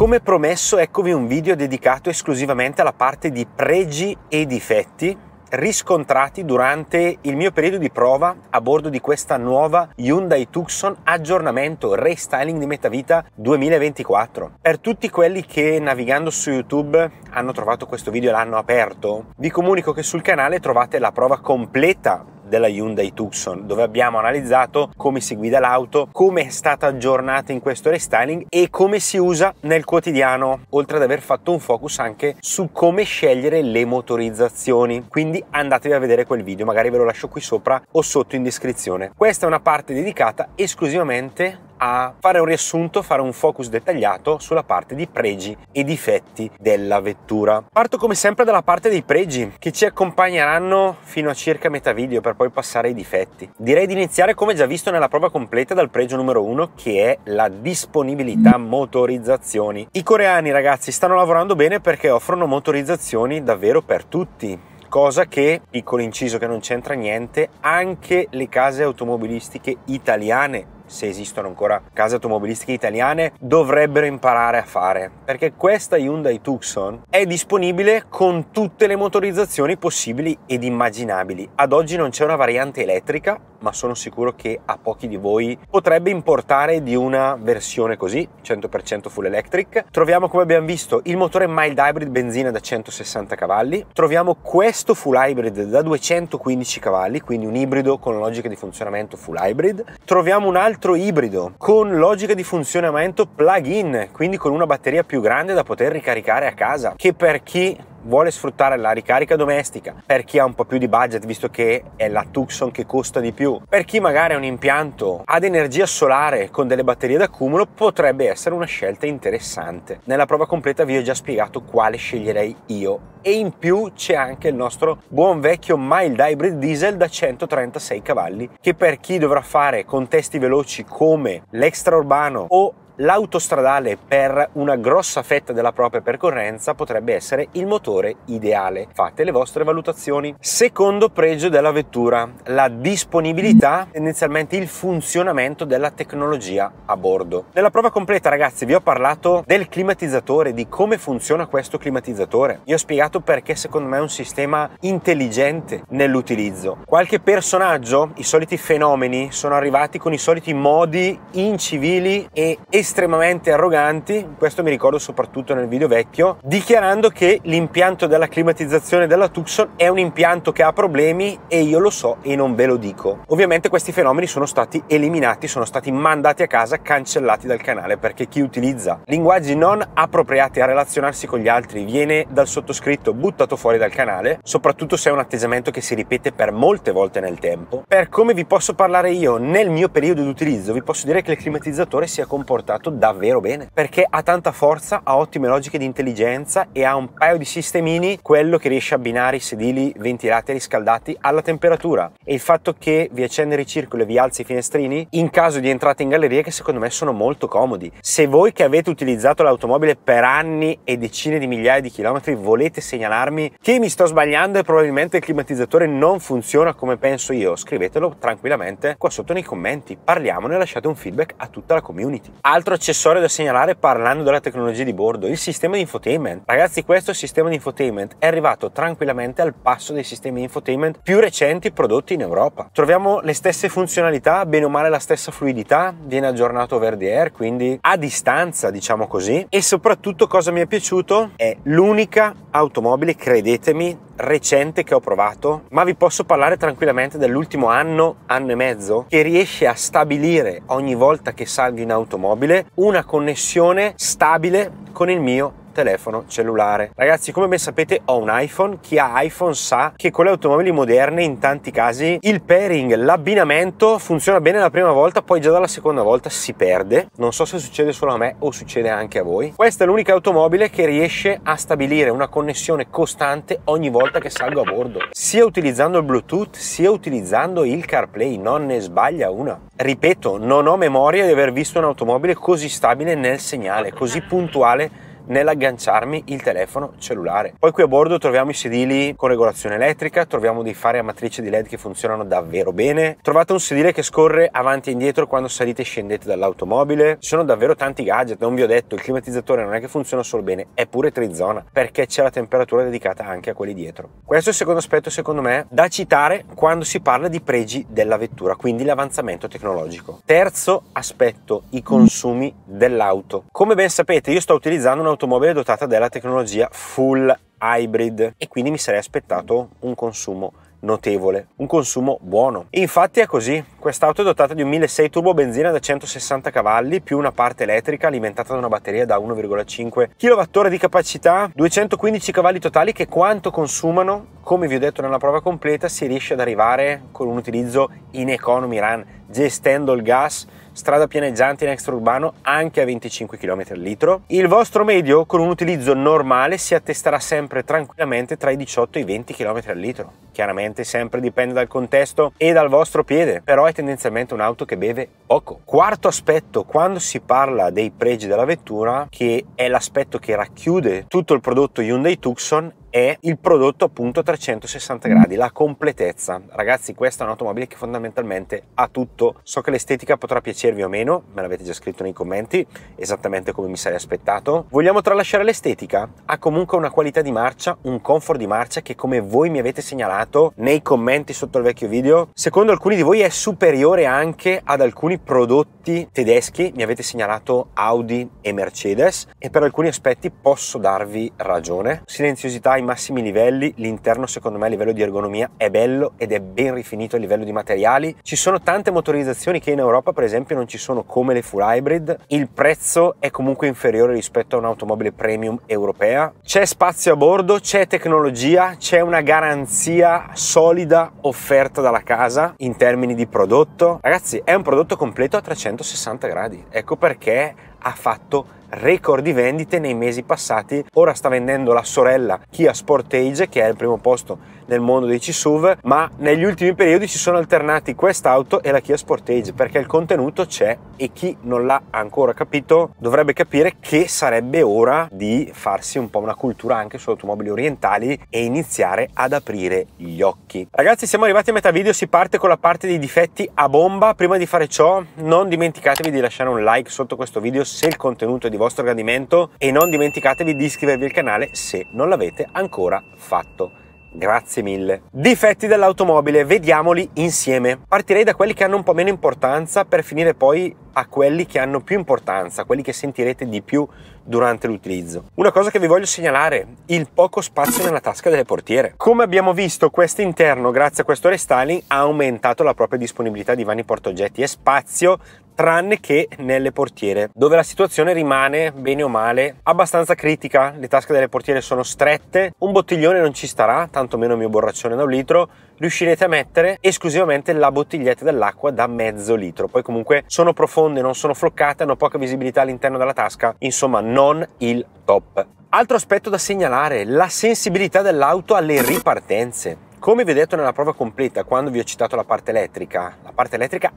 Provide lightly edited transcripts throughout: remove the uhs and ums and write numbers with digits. Come promesso, eccovi un video dedicato esclusivamente alla parte di pregi e difetti riscontrati durante il mio periodo di prova a bordo di questa nuova Hyundai Tucson aggiornamento restyling di metà vita 2024. Per tutti quelli che navigando su YouTube hanno trovato questo video e l'hanno aperto, vi comunico che sul canale trovate la prova completa della Hyundai Tucson, dove abbiamo analizzato come si guida l'auto, come è stata aggiornata in questo restyling e come si usa nel quotidiano, oltre ad aver fatto un focus anche su come scegliere le motorizzazioni. Quindi andatevi a vedere quel video, magari ve lo lascio qui sopra o sotto in descrizione. Questa è una parte dedicata esclusivamente a fare un riassunto, fare un focus dettagliato sulla parte di pregi e difetti della vettura. Parto come sempre dalla parte dei pregi che ci accompagneranno fino a circa metà video per poi passare ai difetti. Direi di iniziare, come già visto nella prova completa, dal pregio numero 1, che è la disponibilità motorizzazioni. I coreani, ragazzi, stanno lavorando bene perché offrono motorizzazioni davvero per tutti. Cosa che, piccolo inciso che non c'entra niente, anche le case automobilistiche italiane, se esistono ancora case automobilistiche italiane, dovrebbero imparare a fare, perché questa Hyundai Tucson è disponibile con tutte le motorizzazioni possibili ed immaginabili. Ad oggi non c'è una variante elettrica, ma sono sicuro che a pochi di voi potrebbe importare di una versione così, 100% full electric. Troviamo, come abbiamo visto, il motore mild hybrid benzina da 160 cavalli, troviamo questo full hybrid da 215 cavalli, quindi un ibrido con logica di funzionamento full hybrid, troviamo un altro ibrido con logica di funzionamento plug-in, quindi con una batteria più grande da poter ricaricare a casa, che per chi vuole sfruttare la ricarica domestica, per chi ha un po' più di budget, visto che è la Tucson che costa di più, per chi magari ha un impianto ad energia solare con delle batterie d'accumulo, potrebbe essere una scelta interessante. Nella prova completa vi ho già spiegato quale sceglierei io, e in più c'è anche il nostro buon vecchio mild hybrid diesel da 136 cavalli, che per chi dovrà fare contesti veloci come l'extraurbano o l'autostradale per una grossa fetta della propria percorrenza, potrebbe essere il motore ideale. Fate le vostre valutazioni. Secondo pregio della vettura, la disponibilità, tendenzialmente il funzionamento della tecnologia a bordo. Nella prova completa, ragazzi, vi ho parlato del climatizzatore, di come funziona questo climatizzatore. Vi ho spiegato perché secondo me è un sistema intelligente nell'utilizzo. Qualche personaggio, i soliti fenomeni, sono arrivati con i soliti modi incivili e estremamente arroganti, questo mi ricordo soprattutto nel video vecchio, dichiarando che l'impianto della climatizzazione della Tucson è un impianto che ha problemi e io lo so e non ve lo dico. Ovviamente questi fenomeni sono stati eliminati, sono stati mandati a casa, cancellati dal canale, perché chi utilizza linguaggi non appropriati a relazionarsi con gli altri viene dal sottoscritto buttato fuori dal canale, soprattutto se è un atteggiamento che si ripete per molte volte nel tempo. Per come vi posso parlare io nel mio periodo di utilizzo, vi posso dire che il climatizzatore si è comportato davvero bene, perché ha tanta forza, ha ottime logiche di intelligenza e ha un paio di sistemini, quello che riesce a abbinare i sedili ventilati e riscaldati alla temperatura, e il fatto che vi accende il ricircolo e vi alza i finestrini in caso di entrata in galleria, che secondo me sono molto comodi. Se voi che avete utilizzato l'automobile per anni e decine di migliaia di chilometri volete segnalarmi che mi sto sbagliando e probabilmente il climatizzatore non funziona come penso io, scrivetelo tranquillamente qua sotto nei commenti, parliamone e lasciate un feedback a tutta la community. Altro accessorio da segnalare, parlando della tecnologia di bordo, il sistema di infotainment. Ragazzi, questo sistema di infotainment è arrivato tranquillamente al passo dei sistemi di infotainment più recenti prodotti in Europa. Troviamo le stesse funzionalità, bene o male la stessa fluidità, viene aggiornato over the air, quindi a distanza, diciamo così. E soprattutto, cosa mi è piaciuto, è l'unica automobile, credetemi, recente che ho provato, ma vi posso parlare tranquillamente dell'ultimo anno, anno e mezzo, che riesce a stabilire ogni volta che salgo in automobile una connessione stabile con il mio telefono cellulare. Ragazzi, come ben sapete ho un iPhone, chi ha iPhone sa che con le automobili moderne in tanti casi il pairing, l'abbinamento funziona bene la prima volta, poi già dalla seconda volta si perde. Non so se succede solo a me o succede anche a voi. Questa è l'unica automobile che riesce a stabilire una connessione costante ogni volta che salgo a bordo, sia utilizzando il Bluetooth sia utilizzando il CarPlay, non ne sbaglia una. Ripeto, non ho memoria di aver visto un'automobile così stabile nel segnale, così puntuale nell'agganciarmi il telefono cellulare. Poi qui a bordo troviamo i sedili con regolazione elettrica, troviamo dei fari a matrice di LED che funzionano davvero bene, trovate un sedile che scorre avanti e indietro quando salite e scendete dall'automobile. Ci sono davvero tanti gadget, non vi ho detto, il climatizzatore non è che funziona solo bene, è pure trizona perché c'è la temperatura dedicata anche a quelli dietro. Questo è il secondo aspetto secondo me da citare quando si parla di pregi della vettura, quindi l'avanzamento tecnologico. Terzo aspetto, i consumi dell'auto. Come ben sapete io sto utilizzando un'automobile dotata della tecnologia full hybrid e quindi mi sarei aspettato un consumo notevole, un consumo buono, e infatti è così. Quest'auto è dotata di un 1.6 turbo benzina da 160 cavalli più una parte elettrica alimentata da una batteria da 1,5 kWh di capacità, 215 cavalli totali che quanto consumano, come vi ho detto nella prova completa, si riesce ad arrivare con un utilizzo in economy run, gestendo il gas, strada pianeggiante in extraurbano anche a 25 km al litro. Il vostro medio con un utilizzo normale si attesterà sempre tranquillamente tra i 18 e i 20 km al litro. Chiaramente sempre dipende dal contesto e dal vostro piede, però è tendenzialmente un'auto che beve poco. Quarto aspetto, quando si parla dei pregi della vettura, che è l'aspetto che racchiude tutto il prodotto Hyundai Tucson, è il prodotto appunto a 360 gradi, la completezza. Ragazzi, questa è un'automobile che fondamentalmente ha tutto. So che l'estetica potrà piacervi o meno, me l'avete già scritto nei commenti, esattamente come mi sarei aspettato. Vogliamo tralasciare l'estetica? Ha comunque una qualità di marcia, un comfort di marcia che, come voi mi avete segnalato nei commenti sotto il vecchio video, secondo alcuni di voi è superiore anche ad alcuni prodotti tedeschi. Mi avete segnalato Audi e Mercedes e per alcuni aspetti posso darvi ragione. Silenziosità ai massimi livelli, l'interno secondo me a livello di ergonomia è bello ed è ben rifinito a livello di materiali. Ci sono tante motorizzazioni che in Europa per esempio non ci sono, come le full hybrid. Il prezzo è comunque inferiore rispetto a un'automobile premium europea. C'è spazio a bordo, c'è tecnologia, c'è una garanzia solida offerta dalla casa in termini di prodotto. Ragazzi, è un prodotto completo a 360 gradi, ecco perché ha fatto record di vendite nei mesi passati. Ora sta vendendo la sorella Kia Sportage, che è al primo posto nel mondo dei CSUV, ma negli ultimi periodi si sono alternati quest'auto e la Kia Sportage perché il contenuto c'è e chi non l'ha ancora capito dovrebbe capire che sarebbe ora di farsi un po' una cultura anche su automobili orientali e iniziare ad aprire gli occhi. Ragazzi, siamo arrivati a metà video, si parte con la parte dei difetti a bomba. Prima di fare ciò non dimenticatevi di lasciare un like sotto questo video se il contenuto è di vostro gradimento e non dimenticatevi di iscrivervi al canale se non l'avete ancora fatto. Grazie mille. Difetti dell'automobile, vediamoli insieme. Partirei da quelli che hanno un po' meno importanza per finire poi a quelli che hanno più importanza, quelli che sentirete di più durante l'utilizzo. Una cosa che vi voglio segnalare, il poco spazio nella tasca delle portiere. Come abbiamo visto, questo interno, grazie a questo restyling, ha aumentato la propria disponibilità di vani portaoggetti e spazio, tranne che nelle portiere, dove la situazione rimane, bene o male, abbastanza critica. Le tasche delle portiere sono strette, un bottiglione non ci starà, tantomeno il mio borraccione da 1 litro. Riuscirete a mettere esclusivamente la bottiglietta dell'acqua da mezzo litro. Poi comunque sono profonde, non sono floccate, hanno poca visibilità all'interno della tasca, insomma non il top. Altro aspetto da segnalare, la sensibilità dell'auto alle ripartenze. Come vi ho detto nella prova completa, quando vi ho citato la parte elettrica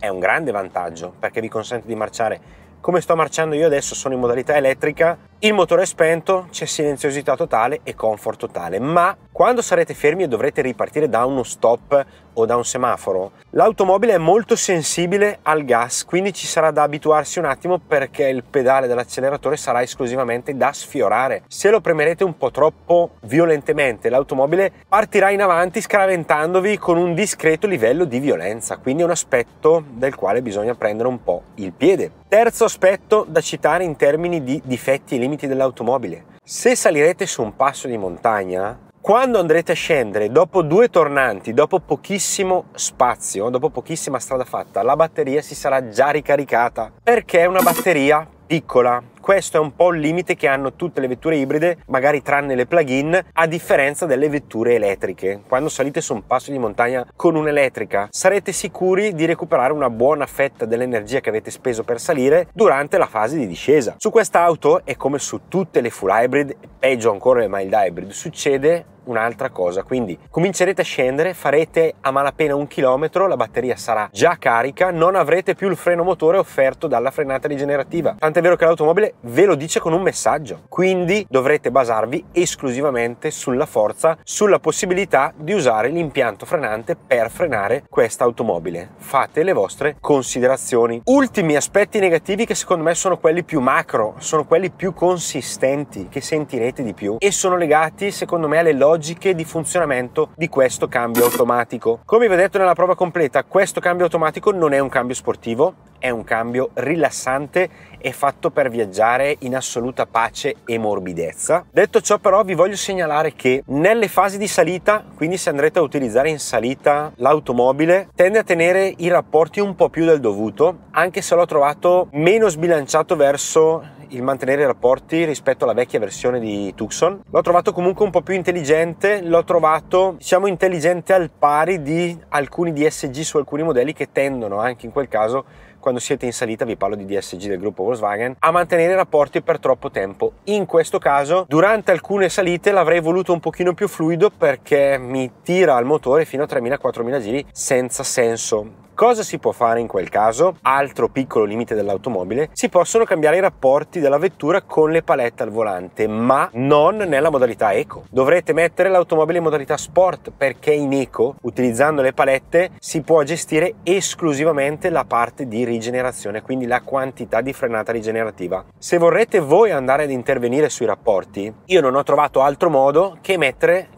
è un grande vantaggio perché vi consente di marciare come sto marciando io adesso, sono in modalità elettrica, il motore è spento, c'è silenziosità totale e comfort totale, ma quando sarete fermi e dovrete ripartire da uno stop o da un semaforo, l'automobile è molto sensibile al gas, quindi ci sarà da abituarsi un attimo perché il pedale dell'acceleratore sarà esclusivamente da sfiorare. Se lo premerete un po' troppo violentemente, l'automobile partirà in avanti scaraventandovi con un discreto livello di violenza, quindi è un aspetto del quale bisogna prendere un po' il piede. Terzo aspetto da citare in termini di difetti e limiti dell'automobile. Se salirete su un passo di montagna, quando andrete a scendere, dopo 2 tornanti, dopo pochissimo spazio, dopo pochissima strada fatta, la batteria si sarà già ricaricata perché è una batteria piccola. Questo è un po' il limite che hanno tutte le vetture ibride, magari tranne le plug-in, a differenza delle vetture elettriche. Quando salite su un passo di montagna con un'elettrica sarete sicuri di recuperare una buona fetta dell'energia che avete speso per salire durante la fase di discesa. Su quest'auto, e come su tutte le full hybrid, peggio ancora le mild hybrid, succede un'altra cosa, quindi comincerete a scendere, farete a malapena 1 chilometro, la batteria sarà già carica, non avrete più il freno motore offerto dalla frenata rigenerativa, tant'è vero che l'automobile motore ve lo dice con un messaggio, quindi dovrete basarvi esclusivamente sulla forza, sulla possibilità di usare l'impianto frenante per frenare questa automobile. Fate le vostre considerazioni. Ultimi aspetti negativi, che secondo me sono quelli più macro, sono quelli più consistenti, che sentirete di più e sono legati secondo me alle logiche di funzionamento di questo cambio automatico. Come vi ho detto nella prova completa, questo cambio automatico non è un cambio sportivo, è un cambio rilassante e fatto per viaggiare in assoluta pace e morbidezza. Detto ciò, però, vi voglio segnalare che nelle fasi di salita, quindi se andrete a utilizzare in salita l'automobile, tende a tenere i rapporti un po' più del dovuto, anche se l'ho trovato meno sbilanciato verso il mantenere i rapporti rispetto alla vecchia versione di Tucson. L'ho trovato comunque un po' più intelligente, l'ho trovato, diciamo, intelligente al pari di alcuni DSG su alcuni modelli, che tendono anche in quel caso, quando siete in salita, vi parlo di DSG del gruppo Volkswagen, a mantenere i rapporti per troppo tempo. In questo caso, durante alcune salite l'avrei voluto un pochino più fluido, perché mi tira al motore fino a 3000-4000 giri senza senso. Cosa si può fare in quel caso? Altro piccolo limite dell'automobile: si possono cambiare i rapporti della vettura con le palette al volante, ma non nella modalità eco. Dovrete mettere l'automobile in modalità sport, perché in eco, utilizzando le palette, si può gestire esclusivamente la parte di rigenerazione, quindi la quantità di frenata rigenerativa. Se vorrete voi andare ad intervenire sui rapporti, io non ho trovato altro modo che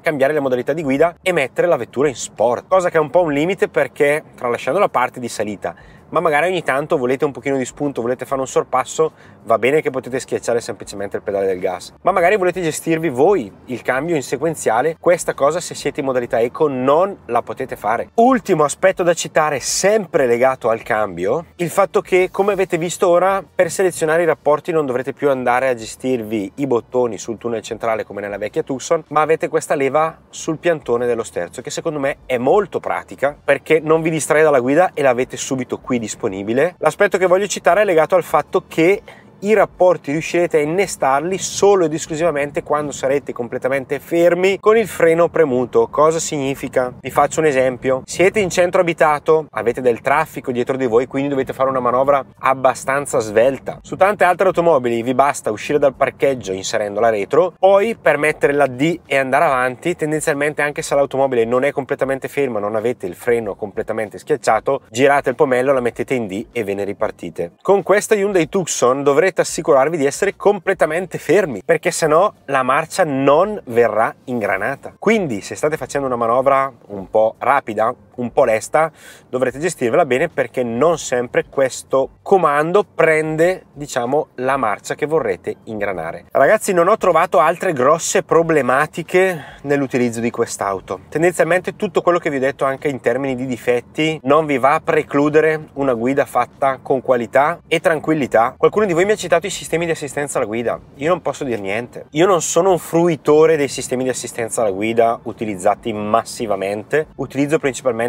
cambiare la modalità di guida e mettere la vettura in sport, cosa che è un po' un limite, perché, tralasciando la parte di salita, ma magari ogni tanto volete un pochino di spunto, volete fare un sorpasso, va bene che potete schiacciare semplicemente il pedale del gas, ma magari volete gestirvi voi il cambio in sequenziale. Questa cosa, se siete in modalità eco, non la potete fare. Ultimo aspetto da citare, sempre legato al cambio: il fatto che, come avete visto ora, per selezionare i rapporti non dovrete più andare a gestirvi i bottoni sul tunnel centrale come nella vecchia Tucson, ma avete questa leva sul piantone dello sterzo, che secondo me è molto pratica, perché non vi distrae dalla guida e l'avete subito qui disponibile. L'aspetto che voglio citare è legato al fatto che i rapporti riuscirete a innestarli solo ed esclusivamente quando sarete completamente fermi con il freno premuto. Cosa significa? Vi faccio un esempio: siete in centro abitato, avete del traffico dietro di voi, quindi dovete fare una manovra abbastanza svelta. Su tante altre automobili vi basta uscire dal parcheggio inserendo la retro, poi per mettere la D e andare avanti. Tendenzialmente, anche se l'automobile non è completamente ferma, non avete il freno completamente schiacciato, girate il pomello, la mettete in D e ve ne ripartite. Con questa Hyundai Tucson dovrete assicurarvi di essere completamente fermi, perché sennò la marcia non verrà ingranata. Quindi, se state facendo una manovra un po' rapida, un po' lesta, dovrete gestirvela bene, perché non sempre questo comando prende, diciamo, la marcia che vorrete ingranare. Ragazzi, non ho trovato altre grosse problematiche nell'utilizzo di quest'auto. Tendenzialmente tutto quello che vi ho detto, anche in termini di difetti, non vi va a precludere una guida fatta con qualità e tranquillità. Qualcuno di voi mi ha citato i sistemi di assistenza alla guida. Io non posso dire niente, io non sono un fruitore dei sistemi di assistenza alla guida utilizzati massivamente. Utilizzo principalmente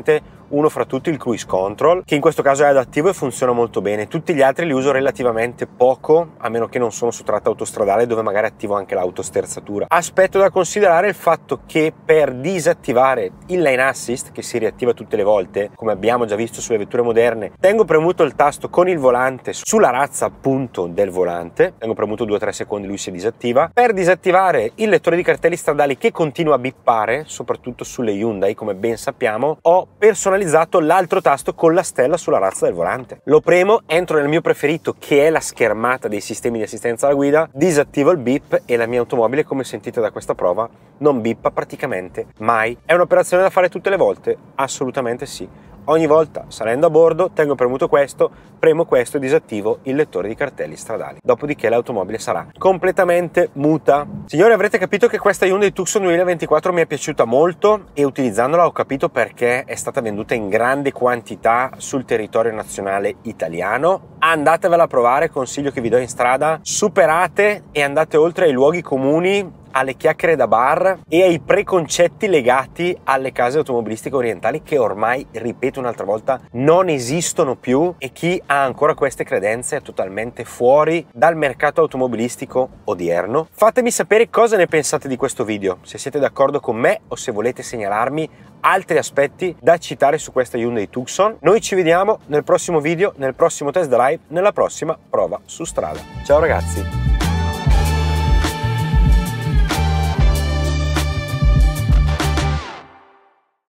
uno fra tutti, il cruise control, che in questo caso è adattivo e funziona molto bene. Tutti gli altri li uso relativamente poco, a meno che non sono su tratta autostradale, dove magari attivo anche l'autosterzatura. Aspetto da considerare è il fatto che, per disattivare il lane assist, che si riattiva tutte le volte, come abbiamo già visto sulle vetture moderne, tengo premuto il tasto con il volante sulla razza, appunto, del volante. Tengo premuto 2-3 secondi, lui si disattiva. Per disattivare il lettore di cartelli stradali, che continua a bippare, soprattutto sulle Hyundai, come ben sappiamo, ho personalizzato l'altro tasto con la stella sulla razza del volante. Lo premo, entro nel mio preferito, che è la schermata dei sistemi di assistenza alla guida, disattivo il beep e la mia automobile, come sentite da questa prova, non bippa praticamente mai. È un'operazione da fare tutte le volte? Assolutamente sì. Ogni volta, salendo a bordo, tengo premuto questo, premo questo e disattivo il lettore di cartelli stradali. Dopodiché l'automobile sarà completamente muta. Signori, avrete capito che questa Hyundai Tucson 2024 mi è piaciuta molto, e utilizzandola ho capito perché è stata venduta in grande quantità sul territorio nazionale italiano. Andatevela a provare, consiglio che vi do in strada: superate e andate oltre ai luoghi comuni, alle chiacchiere da bar e ai preconcetti legati alle case automobilistiche orientali, che ormai, ripeto un'altra volta, non esistono più, e chi ha ancora queste credenze è totalmente fuori dal mercato automobilistico odierno. Fatemi sapere cosa ne pensate di questo video, se siete d'accordo con me o se volete segnalarmi altri aspetti da citare su questa Hyundai Tucson. Noi ci vediamo nel prossimo video, nel prossimo test drive, nella prossima prova su strada. Ciao ragazzi!